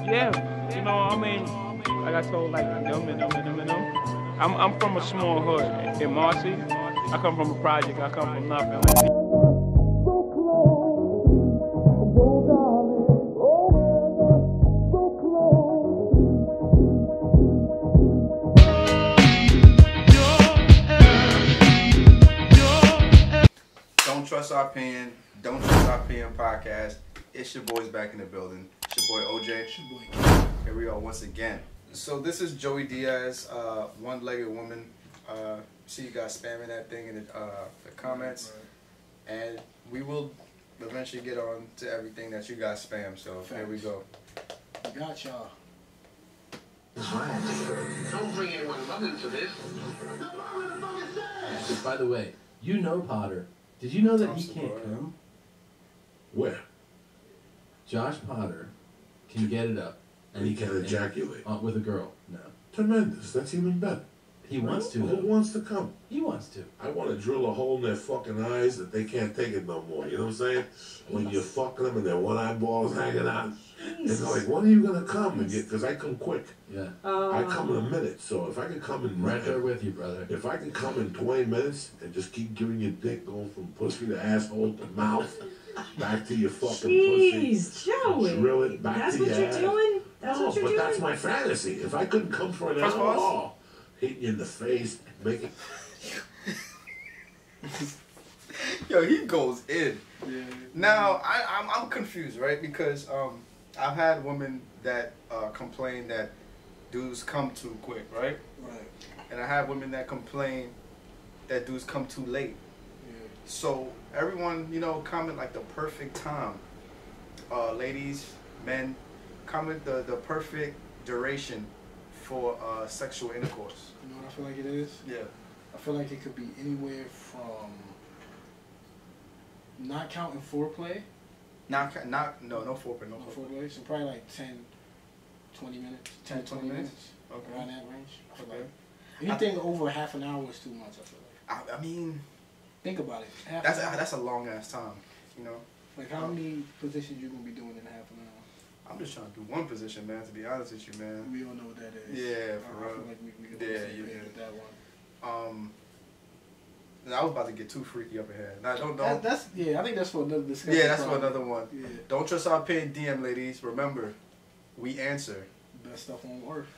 Yeah, you know, I mean, like I told, like, them. I'm from a small hood in Marcy. I come from a project. I come from nothing. Don't Trust Our Opinion. Don't Trust Our Opinion podcast. It's your boys back in the building. It's your boy OJ. It's your boy Ken. Here we are once again. So this is Joey Diaz, one-legged woman. See you guys spamming that thing in the comments. Right. And we will eventually get on to everything that you guys spam. So Facts. Here we go. We got y'all. Don't bring anyone love into this. By the way, you know Potter. Did you know that Thompson he can't Potter. Come? Where? Josh Potter can get it up. And he can ejaculate. With a girl. No. Tremendous. That's even better. He wants to. Who wants to come? He wants to. I want to drill a hole in their fucking eyes that they can't take it no more. You know what I'm saying? When you're fucking them and their one eyeball's hanging out. And they're like, when are you going to come? Because I come quick. Yeah. I come in a minute. So if I can come in... Right there with you, brother. If I can come in 20 minutes and just keep giving you dick, going from pussy to asshole to mouth, back to your fucking pussy. Jeez, Joey. Drill it back to your ass. That's what you're doing? That's what you're doing? No, but that's my fantasy. If I couldn't come for an hour at all... Hitting you in the face, making. Yo, he goes in. Yeah. Now I'm confused, right? Because I've had women that complain that dudes come too quick, right? Right. And I have women that complain that dudes come too late. Yeah. So everyone, you know, comment like the perfect time. Ladies, men, comment the perfect duration for sexual intercourse. You know what I feel like it is? Yeah. I feel like it could be anywhere from not counting foreplay. No foreplay. So probably like 10, 20 minutes. 10, 20 minutes? Okay. Around that range. I feel like anything over half an hour is too much, I feel like. I mean... Think about it. That's a long-ass time, you know? Like how many positions you going to be doing in half an hour? I'm just trying to do one position, man, to be honest with you, man. We all know what that is. Yeah, for real. I feel like we with that one. I was about to get too freaky up ahead. Now, don't. I think that's for another discussion. Yeah, that's for another one. Yeah. Don't Trust Our Opinion, DM, ladies. Remember, we answer. Best stuff on earth.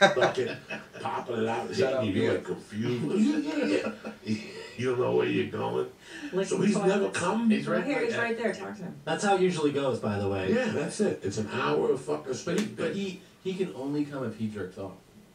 Fucking popping it out. You're like confused. You don't know where you're going. Listen, so he's never come. He's right here. He's right there. Talk to him. That's how it usually goes, by the way. Yeah, that's it. It's an hour of fucking space. But he can only come if he jerks off.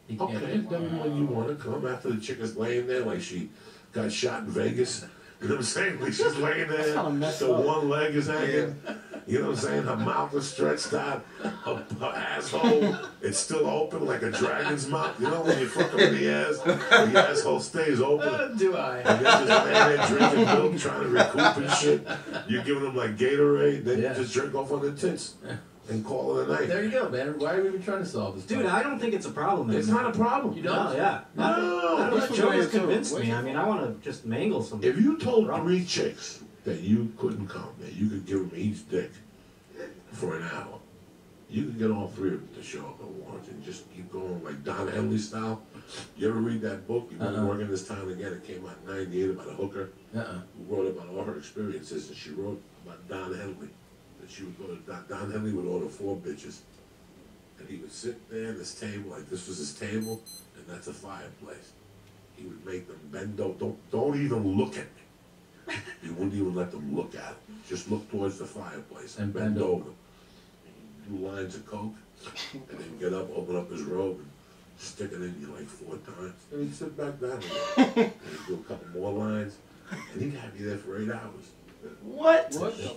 He can't. Okay, then when you want to come after the chick is laying there like she got shot in Vegas. You know what I'm saying? Like she's laying there, so one leg is hanging. Yeah. You know what I'm saying? Her mouth is stretched out. Her asshole, it's still open like a dragon's mouth. You know when you fuck with the asshole stays open. Do I? And then just laying there drinking milk, trying to recoup and shit. You're giving them like Gatorade, then you just drink off on the tits. And call it a night. There you go, man. Why are we even trying to solve this problem? Dude, I don't think it's a problem. It's not a problem. You don't? No, yeah. No. Joey's convinced me. I mean, I want to just mangle something. If you told three chicks that you couldn't come, that you could give them each dick for an hour, you could get all three of them to show up at once and just keep going like Don Henley style. You ever read that book? You've been working this time again. It came out in 98 about a hooker who wrote about all her experiences, and she wrote about Don Henley. She would go to Don Henley would order 4 bitches, and he would sit there at this table like this was his table, and that's a fireplace. He would make them bend over. Don't even look at me. He wouldn't even let them look at him. Just look towards the fireplace and bend over. And do lines of coke, and then get up, open up his robe, and stick it in you like 4 times. And he'd sit back down again. And he'd do a couple more lines, and he'd have you there for 8 hours. What?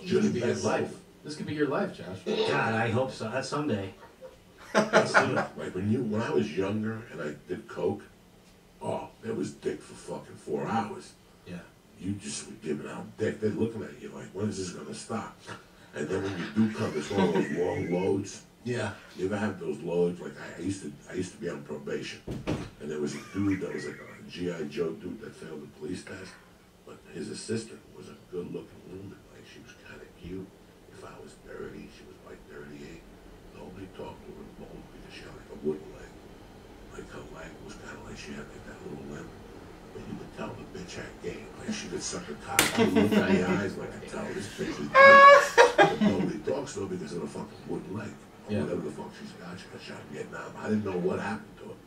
Just be his life. This could be your life, Josh. God, I hope so. That's someday. Like when I was younger and I did coke, that was dick for fucking 4 hours. Yeah. You just were giving out dick. They're looking at you like, when is this gonna stop? And then when you do come, it's one of those long loads. Yeah. You ever have those loads? Like I used to be on probation, and there was a dude that was like a G.I. Joe dude that failed the police test, but his assistant was a good-looking woman. Like she was kind of cute. If I was dirty, she was like she had like that little limp. But you could tell the bitch had game. Like she could suck a cock and look in the eyes like I tell this bitch is but nobody talks to her because of the fucking wooden leg. Or yeah. Whatever the fuck she's got. She got shot in Vietnam. I didn't know what happened to her.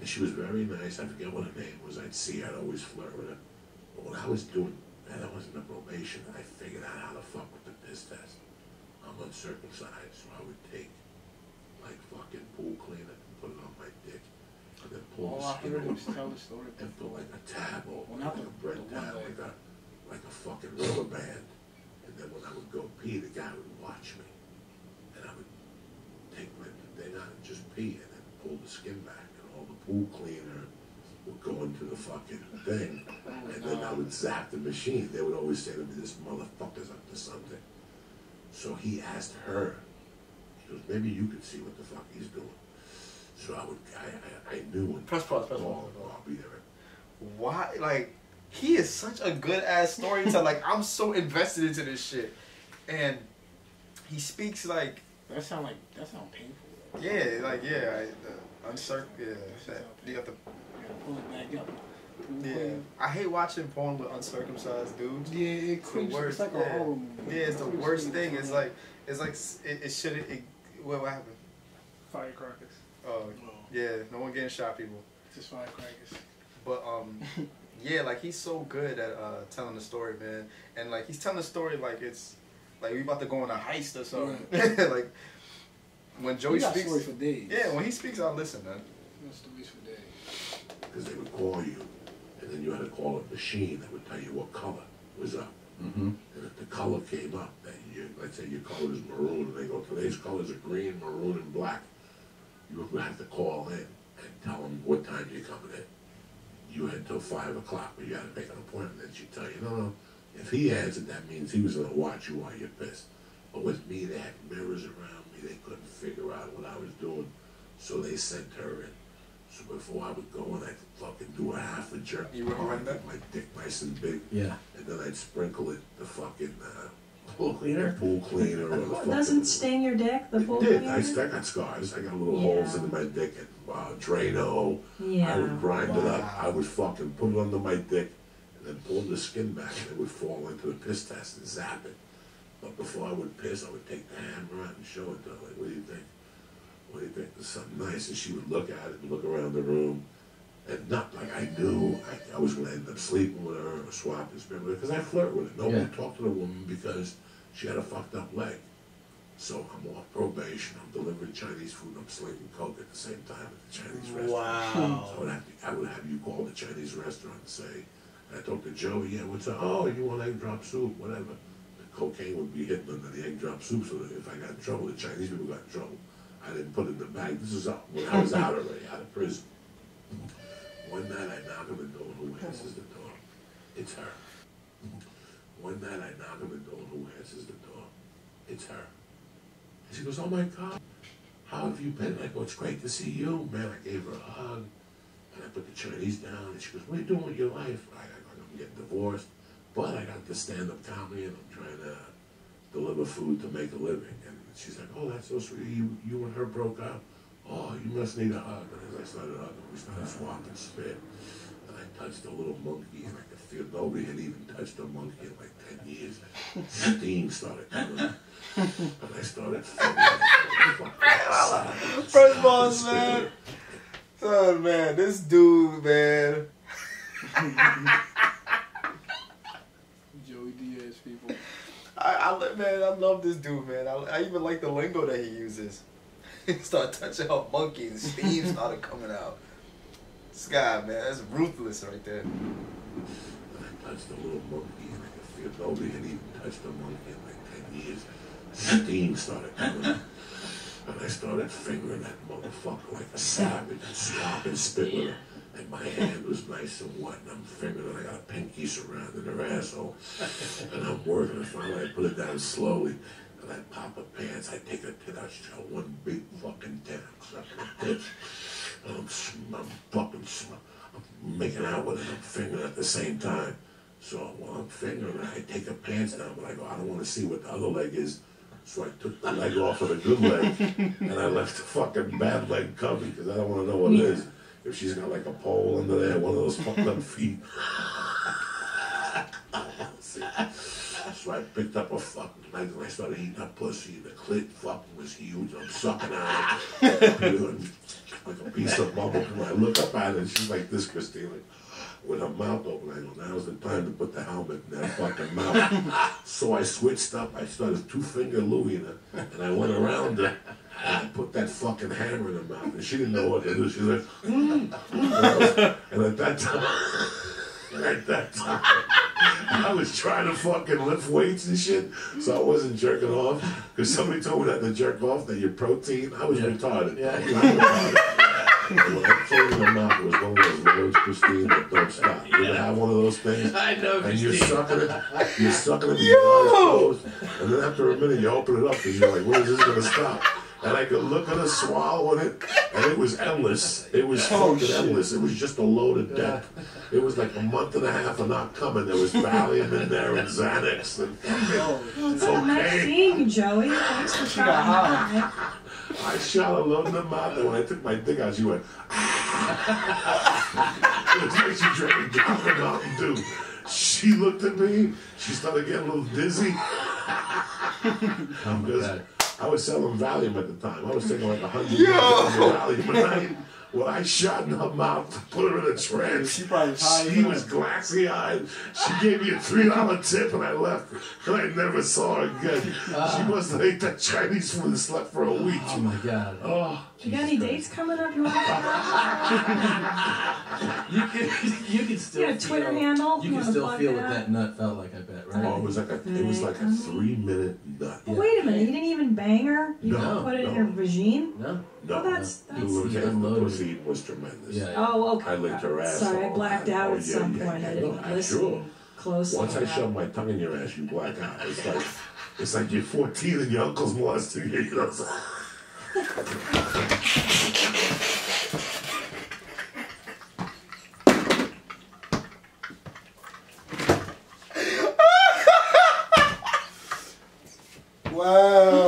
And she was very nice. I forget what her name was. I'd see her. I'd always flirt with her. But when I was doing that, I was in the probation. I figured out how to fuck with the piss test. I'm uncircumcised, so I would take like fucking pool cleaner and put it on my dick. And then pull the skin over it and put like a tab over it, like a bread tab, like a fucking rubber band. And then when I would go pee, the guy would watch me. And I would take my thing out and just pee and then pull the skin back. Pool cleaner would go into the fucking thing, and then I would zap the machine. They would always say to me, this motherfucker's up to something. So he asked her, he goes, maybe you can see what the fuck he's doing. So I knew. Press pause, press pause. I'll be there. Why, like, he is such a good ass storyteller. Like, I'm so invested into this shit. And he speaks like. That sound painful. Though. Yeah, like, yeah. Uncircumcised. Yeah, you have to pull it back up. Yeah, I hate watching porn with uncircumcised dudes. Yeah, it creeps. It's like a whole. Yeah, it's the worst thing. It's like it shouldn't. What happened? Firecrackers. Oh, yeah. No one getting shot, people. Just firecrackers. But yeah, like he's so good at telling the story, man, and like he's telling the story like it's like we about to go on a heist or something, like. When Joey speaks, stories for days. Yeah, when he speaks, I'll listen, man. Stories for days. Because they would call you, and then you had to call a machine that would tell you what color was up. Mm-hmm. And if the color came up, then you, let's say your color is maroon, and they go, today's colors are green, maroon, and black. You would have to call in and tell them what time you're coming in. You had till 5 o'clock, but you had to make an appointment. And she'd tell you, no. If he answered, that means he was gonna watch you while you're pissed. But with me, they had mirrors around me. They couldn't figure out what I was doing, so they sent her in. So before I would go in, I'd fucking do a half a jerk. You would make my dick nice and big. Yeah. And then I'd sprinkle it the fucking pool cleaner. Pool cleaner. Or the fucking, doesn't stain your dick. The pool cleaner. It did. I got scars. I got little holes in my dick and Drano. Yeah. I would grind it up. I would fucking put it under my dick, and then pull the skin back, and it would fall into the piss test and zap it. But before I would piss, I would take the hammer out and show it to her. Like, what do you think? What do you think? There's something nice. And she would look at it and look around the room. And not like I knew I was going to end up sleeping with her or swapping spirit with her. Because I flirt with her. Nobody talked to the woman because she had a fucked up leg. So I'm off probation. I'm delivering Chinese food. I'm slinging coke at the same time at the Chinese restaurant. Wow. So I would have you call the Chinese restaurant and say, and I talked to Joey, yeah, what's up? Oh, you want egg drop soup? Whatever. Cocaine would be hidden under the egg drop soup, so that if I got in trouble, the Chinese people got in trouble. I didn't put it in the bag. This is when I was out already, out of prison. One night I knock on the door, who answers the door? It's her. One night I knock on the door, who answers the door? It's her. And she goes, oh my God, how have you been? I go, it's great to see you, man. I gave her a hug, and I put the Chinese down, and she goes, what are you doing with your life? I go, I'm getting divorced. But I got this stand-up comedy, and I'm trying to deliver food to make a living. And she's like, oh, that's so sweet. You and her broke up. Oh, you must need a hug. And as I started hugging, we started swapping spit. And I touched a little monkey, and I could feel nobody had even touched a monkey in like 10 years. And steam started coming up. And I started fucking first boss, man. Oh, man, this dude, man. Joey Diaz, people. I love this dude, man. I even like the lingo that he uses. He started touching up monkeys. Steam started coming out. This guy, man, that's ruthless right there. And I touched a little monkey, and I could feel nobody had even touched a monkey in like 10 years. Steam started coming out. And I started fingering that motherfucker like a savage, swapping spit with her. And my hand was nice and wet, and I'm fingering, I got a pinky surrounding her asshole. And I'm working, and finally I put it down slowly, and I pop her pants, I take her tit out, she's got one big fucking tit, I'm sucking a bitch, and I'm making out with it, I'm fingering at the same time. So while I'm fingering, I take her pants down, but I go, I don't want to see what the other leg is. So I took the leg off of the good leg, and I left the fucking bad leg covered, because I don't want to know what it is. if she's got like a pole under there, one of those fucked up feet. So I picked up a fucking knife and I started eating her pussy, and the clit fucking was huge. I'm sucking on it like a piece of bubble. And I look up at it and she's like this, Christine, like, with her mouth open. I go, now's the time to put the helmet in that fucking mouth. So I switched up. I started two-finger Louie in her, and I went around her. And I put that fucking hammer in her mouth, and she didn't know what to do. She's like, and at that time, I was trying to fucking lift weights and shit, so I wasn't jerking off. Because somebody told me that to jerk off, that your protein, I was retarded. Yeah. When I came in the mouth, it was one of those words, Christine, that don't stop. You ever have one of those things? I know, Christine. And you're sucking it, your eyes closed. And then after a minute, you open it up, and you're like, when is this going to stop? And I could look at her swallowing it, and it was endless. It was fucking endless. It was just a load of death. It was like a month and a half of not coming. There was Valium in there and Xanax and fucking cocaine. Nice seeing you, Joey. Thanks for trying. I shot a load in the mouth, and when I took my dick out, she went, it was like she drank a gallon of Mountain Dew. She looked at me. She started getting a little dizzy. I was selling Valium at the time. I was taking like 100 of Valium a night. Well, I shot in her mouth to put her in a trance. She was glassy-eyed. She gave me a $3 tip, and I left. And I never saw her again. She must have ate that Chinese food and slept for a week. Oh, my God. Oh, you got any dates coming up? You want to you can still feel. You got a Twitter handle? You can still feel what that nut felt like, I bet, right? Oh, it was like a 3-minute nut. Well, wait a minute. You didn't even bang her? You didn't put it in her vagine? No. No, well, the pussy was tremendous. Yeah, yeah. Oh, okay. I licked her ass. Sorry, I blacked out at some point. I didn't listen closely. Once I shove my tongue in your ass, you black out. It's like you're 14 and your uncle's molesting you. You know what I'm saying? Wow.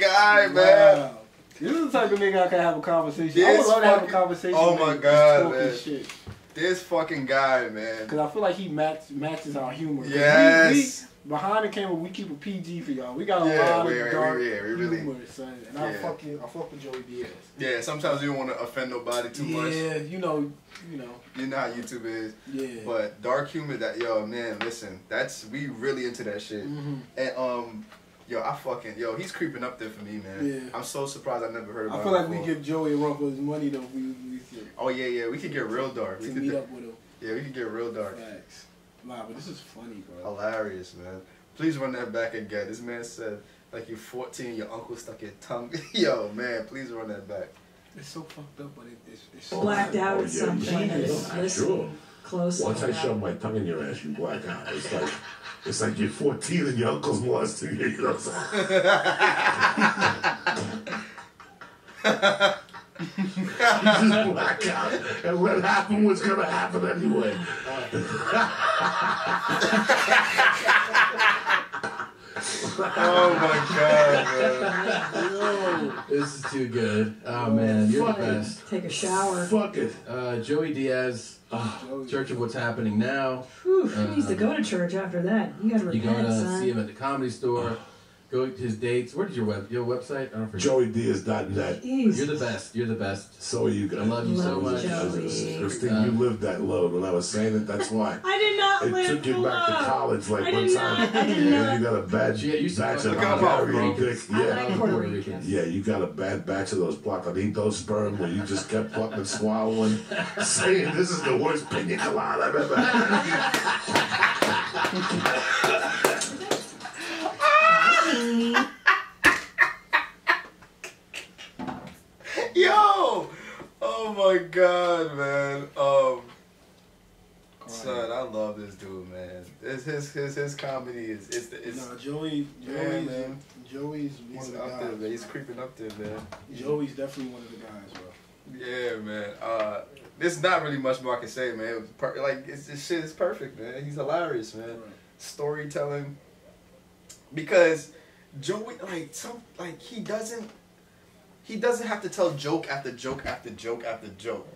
Guy, man. Wow. This is the type of nigga I can have a conversation. I would love to have a conversation. Oh my God, man. Shit. This fucking guy, man. Because I feel like he matches our humor. Yes. We, behind the camera, we keep a PG for y'all. We got a lot of dark humor, son. And I fuck with Joey Diaz. Yeah, sometimes you don't want to offend nobody too much. Yeah, you know. You know how YouTube is. Yeah. But dark humor, that, yo, man, listen, we really into that shit. Mm-hmm. And, yo, he's creeping up there for me, man. Yeah. I'm so surprised I never heard about him. I feel like we give Joey a run for his money, though. Oh, yeah, we could get real dark. We could meet up with him. Yeah, we could get real dark. Facts. Nah, but this is funny, bro. Hilarious, man. Please run that back again. This man said, like, you're 14, your uncle stuck your tongue. Yo, man, please run that back. It's so fucked up, but it's blacked out with something. Listen closely. Once I shove my tongue in your ass, you black out. It's like you're 14 and your uncle's molesting you. You know what I'm saying? You just black out, and what happened was gonna happen anyway. Oh my God, man. This is too good. Oh man, you're the best. Take a shower. Fuck it. Joey Diaz, Church of What's Happening Now. Whew, he needs to go to church after that. You gotta repent, son. See him at the Comedy Store. Go to his dates. Where did your website? I don't forget. JoeyDiaz.net. You're the best. You're the best. So are you guys. I love you so much. Christine, you lived that load when I was saying it. That's why. I did not live. It took you back to college like one time. You got a bad batch of Puerto Rican dick. Yeah, you got a bad batch of those Placadito sperm where you just kept fucking swallowing, saying this is the worst pina colada I've ever had. Yo! Oh my God, man. Son, I love this dude, man. His comedy is Joey's one of the guys. There, man. He's creeping up there, man. Joey's definitely one of the guys, bro. Yeah, man. There's not really much more I can say, man. This shit is perfect, man. He's hilarious, man. Right. Storytelling. Because Joey, he doesn't He doesn't have to tell joke after joke after joke after joke.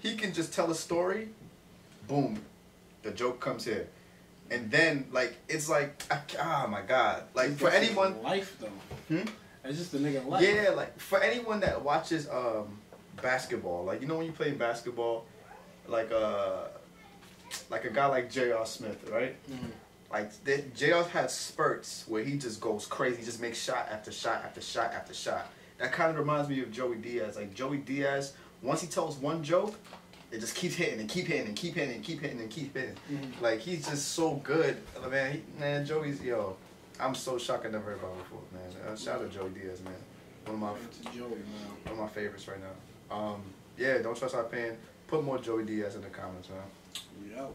He can just tell a story, boom, the joke comes here. And then, like, it's like, ah, oh my God. Like, for anyone... life, though. Hmm? It's just the nigga life. Yeah, like, for anyone that watches basketball, like, you know when you play basketball, like a guy like J.R. Smith, right? Mm-hmm. Like, J.R. had spurts where he just goes crazy. He just makes shot after shot after shot after shot. That kind of reminds me of Joey Diaz. Like, Joey Diaz, once he tells one joke... it just keeps hitting and keep hitting and keep hitting and keep hitting and keep hitting. Mm-hmm. Like, he's just so good. Man, man, Joey's, yo, I'm so shocked I never heard about him before, man. Shout out to Joey Diaz, man. One of my favorites right now. Yeah, don't trust our opinion. Put more Joey Diaz in the comments, man. Yo.